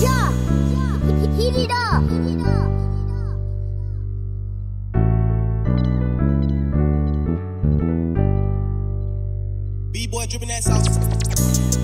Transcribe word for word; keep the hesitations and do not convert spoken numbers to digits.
Yeah, heat it up. Heat it up. B-boy dripping that sauce.